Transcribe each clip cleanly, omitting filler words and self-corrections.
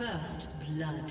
First blood.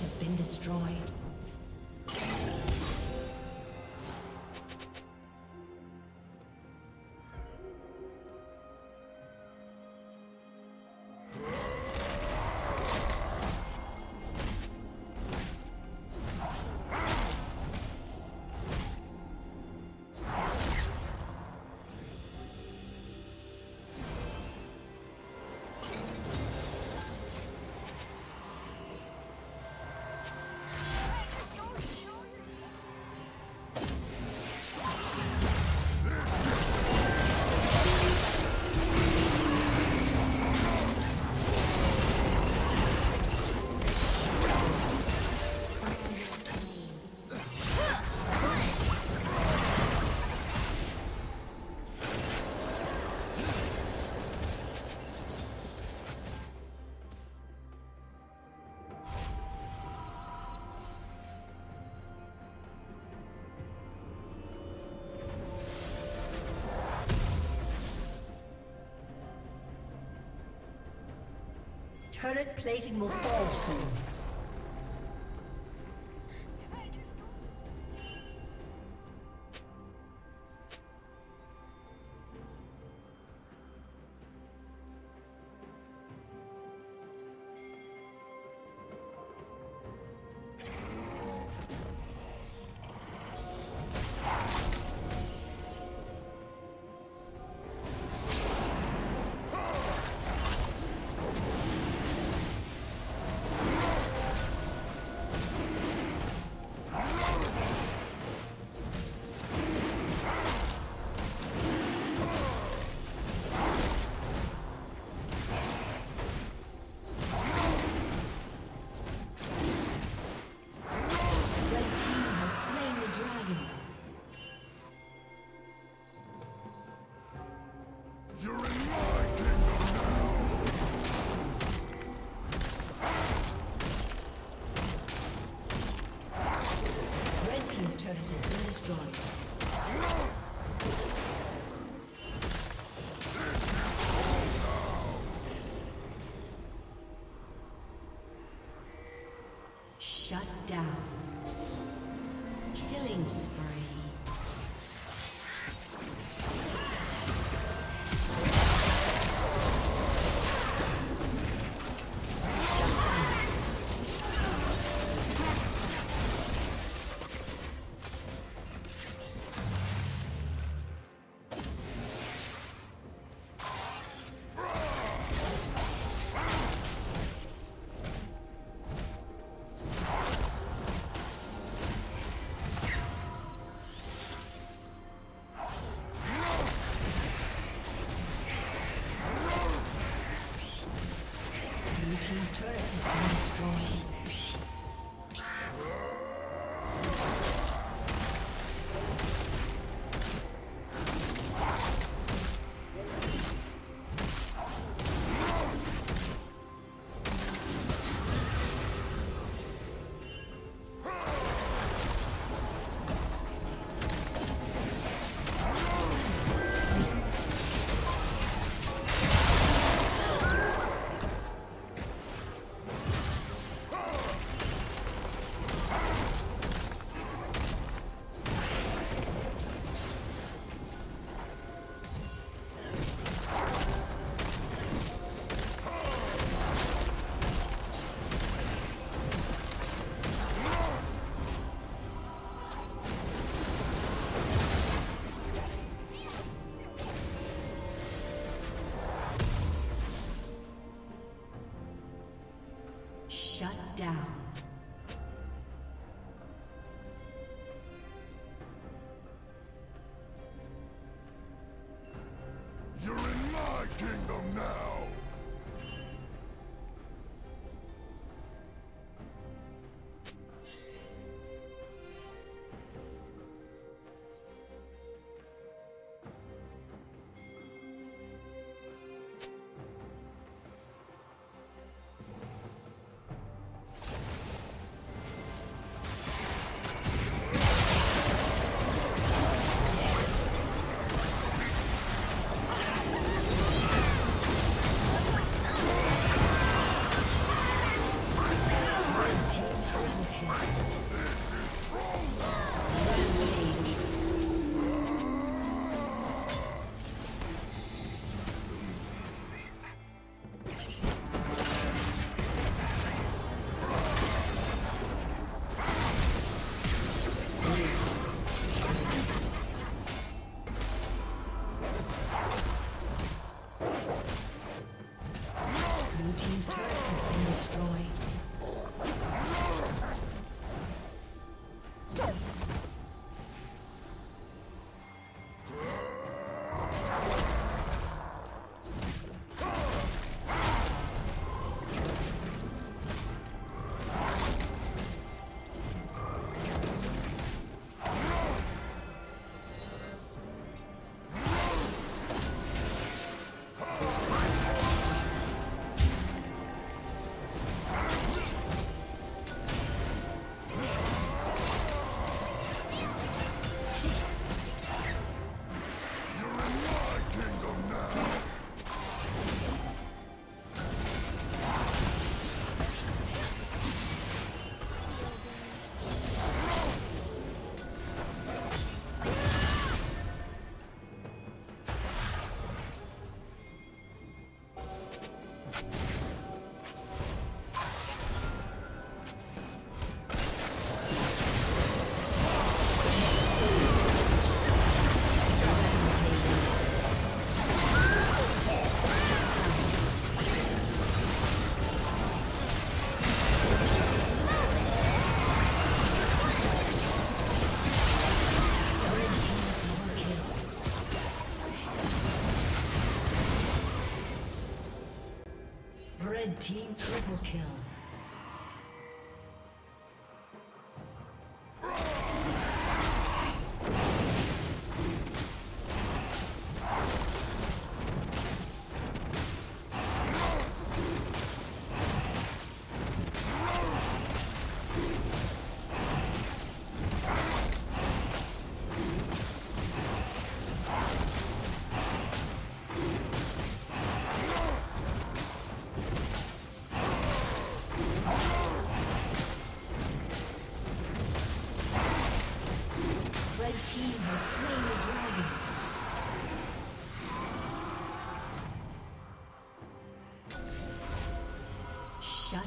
has been destroyed. Turret plating will fall soon. Shut down. Killing spree. Shut down. You're in my kingdom now. Team triple kill. Shut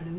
Blue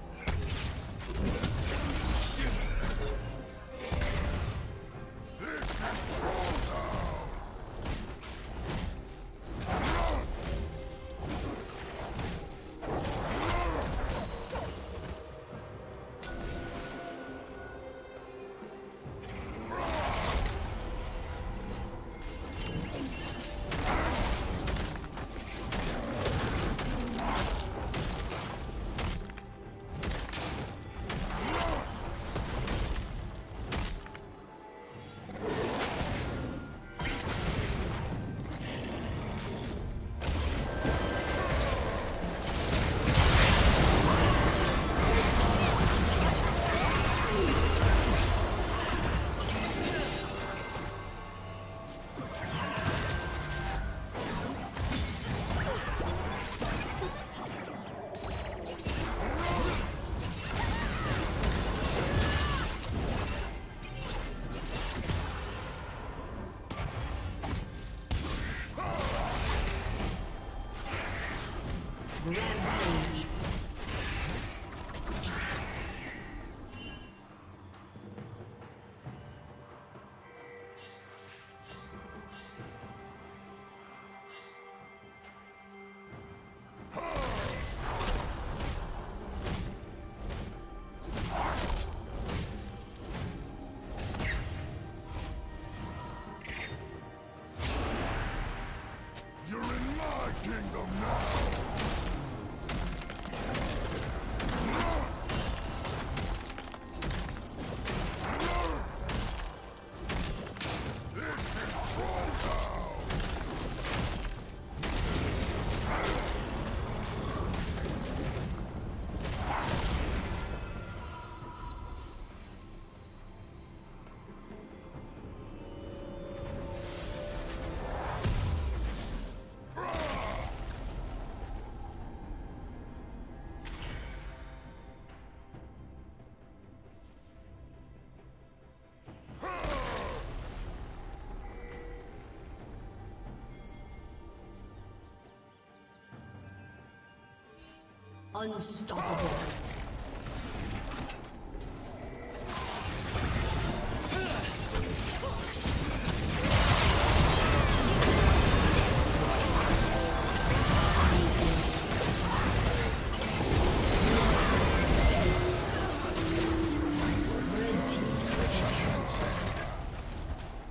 Unstoppable.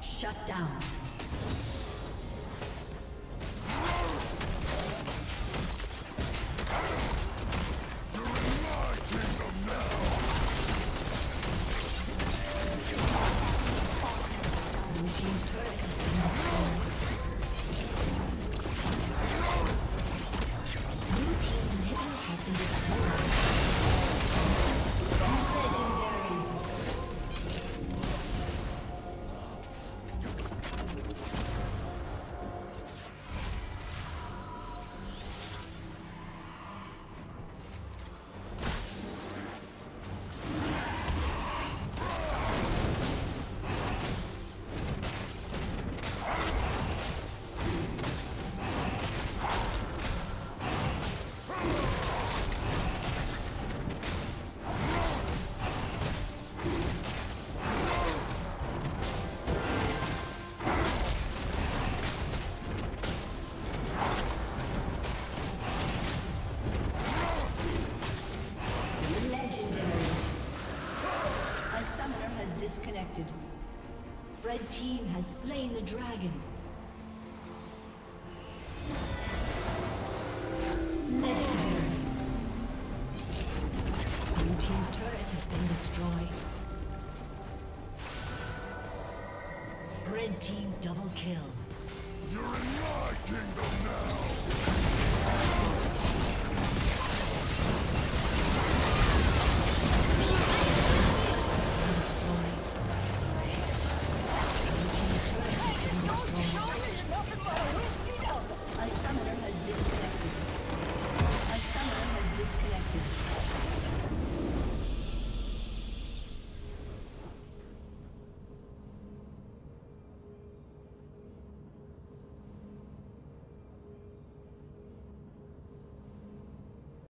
Shut down. has slain the dragon. Legendary. Blue team's turret has been destroyed. Red team double kill. You're in my kingdom now!